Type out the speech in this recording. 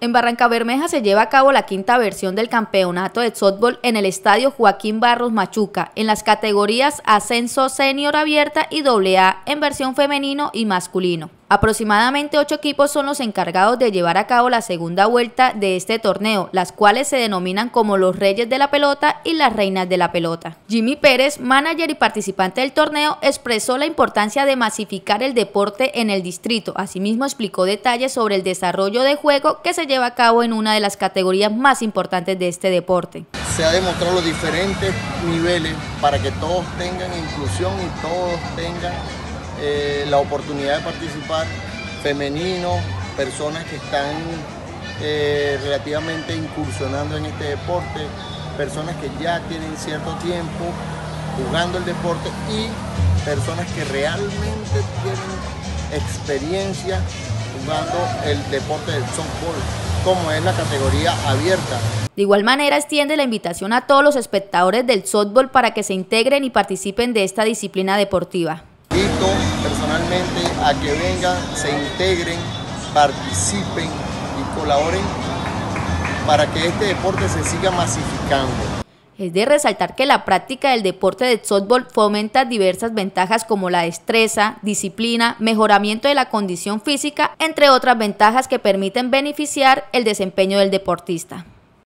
En Barrancabermeja se lleva a cabo la quinta versión del campeonato de softball en el estadio Joaquín Barros Machuca, en las categorías Ascenso Senior Abierta y AA en versión femenino y masculino. Aproximadamente 8 equipos son los encargados de llevar a cabo la segunda vuelta de este torneo, las cuales se denominan como los Reyes de la Pelota y las Reinas de la Pelota. Jimmy Pérez, manager y participante del torneo, expresó la importancia de masificar el deporte en el distrito. Asimismo, explicó detalles sobre el desarrollo de juego que se lleva a cabo en una de las categorías más importantes de este deporte. Se ha demostrado los diferentes niveles para que todos tengan inclusión y todos tengan la oportunidad de participar, femeninos, personas que están relativamente incursionando en este deporte, personas que ya tienen cierto tiempo jugando el deporte y personas que realmente tienen experiencia jugando el deporte del softball, como es la categoría abierta. De igual manera, extiende la invitación a todos los espectadores del softball para que se integren y participen de esta disciplina deportiva. Invito personalmente a que vengan, se integren, participen y colaboren para que este deporte se siga masificando. Es de resaltar que la práctica del deporte de softball fomenta diversas ventajas como la destreza, disciplina, mejoramiento de la condición física, entre otras ventajas que permiten beneficiar el desempeño del deportista.